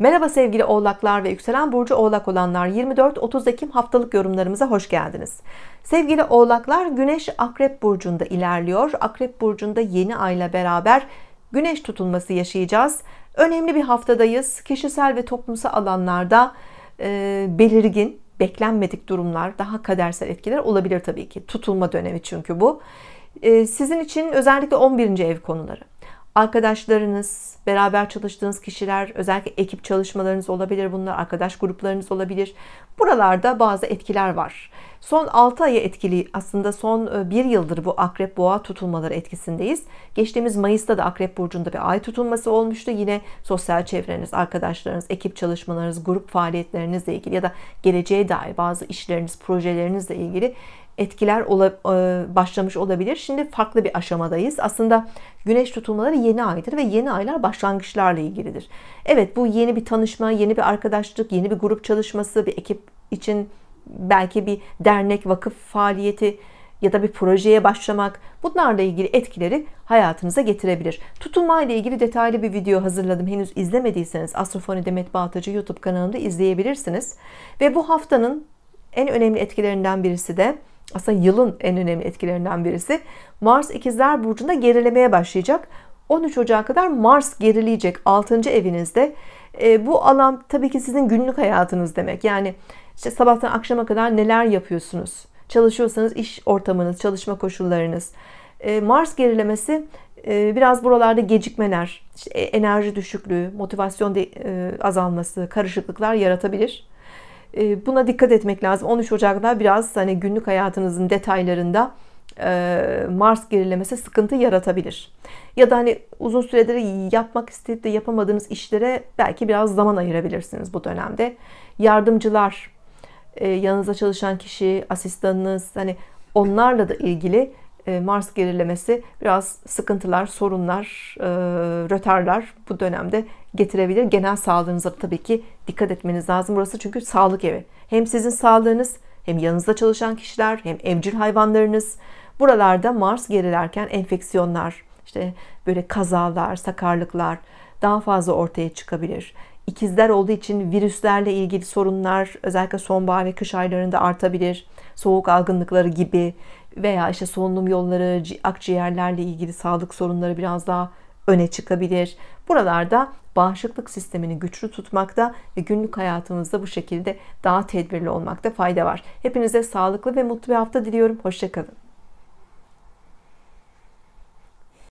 Merhaba sevgili oğlaklar ve yükselen burcu oğlak olanlar, 24-30 Ekim haftalık yorumlarımıza hoş geldiniz. Sevgili oğlaklar, güneş akrep burcunda ilerliyor. Akrep burcunda yeni ayla beraber güneş tutulması yaşayacağız. Önemli bir haftadayız. Kişisel ve toplumsal alanlarda belirgin, beklenmedik durumlar, daha kadersel etkiler olabilir tabii ki. Tutulma dönemi çünkü bu. Sizin için özellikle 11. ev konuları. Arkadaşlarınız, beraber çalıştığınız kişiler, özellikle ekip çalışmalarınız olabilir bunlar, arkadaş gruplarınız olabilir. Buralarda bazı etkiler var. Son 6 ayı etkili, aslında son 1 yıldır bu akrep boğa tutulmaları etkisindeyiz. Geçtiğimiz Mayıs'ta da akrep burcunda bir ay tutulması olmuştu. Yine sosyal çevreniz, arkadaşlarınız, ekip çalışmalarınız, grup faaliyetlerinizle ilgili ya da geleceğe dair bazı işleriniz, projelerinizle ilgili etkiler başlamış olabilir. Şimdi farklı bir aşamadayız. Aslında güneş tutulmaları yeni aydır ve yeni aylar başlangıçlarla ilgilidir. Evet, bu yeni bir tanışma, yeni bir arkadaşlık, yeni bir grup çalışması, bir ekip için belki bir dernek, vakıf faaliyeti ya da bir projeye başlamak, bunlarla ilgili etkileri hayatınıza getirebilir. Tutulma ile ilgili detaylı bir video hazırladım. Henüz izlemediyseniz Astrofoni Demet Baltacı YouTube kanalımda izleyebilirsiniz. Ve bu haftanın en önemli etkilerinden birisi de, aslında yılın en önemli etkilerinden birisi, Mars İkizler Burcu'nda gerilemeye başlayacak. 13 Ocak'a kadar Mars gerileyecek 6. evinizde. Bu alan tabii ki sizin günlük hayatınız demek. Yani işte sabahtan akşama kadar neler yapıyorsunuz? Çalışıyorsanız iş ortamınız, çalışma koşullarınız. Mars gerilemesi biraz buralarda gecikmeler, işte enerji düşüklüğü, motivasyon azalması, karışıklıklar yaratabilir. Buna dikkat etmek lazım. 13 Ocak'ta biraz hani günlük hayatınızın detaylarında Mars gerilemesi sıkıntı yaratabilir. Ya da hani uzun süredir yapmak isteyip de yapamadığınız işlere belki biraz zaman ayırabilirsiniz bu dönemde. Yardımcılar, yanınızda çalışan kişi, asistanınız, hani onlarla da ilgili Mars gerilemesi biraz sıkıntılar, sorunlar, rötarlar bu dönemde getirebilir. Genel sağlığınıza tabii ki dikkat etmeniz lazım. Burası çünkü sağlık evi. Hem sizin sağlığınız, hem yanınızda çalışan kişiler, hem evcil hayvanlarınız. Buralarda Mars gerilerken enfeksiyonlar, işte böyle kazalar, sakarlıklar daha fazla ortaya çıkabilir. İkizler olduğu için virüslerle ilgili sorunlar özellikle sonbahar ve kış aylarında artabilir. Soğuk algınlıkları gibi veya işte solunum yolları, akciğerlerle ilgili sağlık sorunları biraz daha öne çıkabilir. Buralarda bağışıklık sistemini güçlü tutmakta ve günlük hayatımızda bu şekilde daha tedbirli olmakta fayda var. Hepinize sağlıklı ve mutlu bir hafta diliyorum. Hoşça kalın.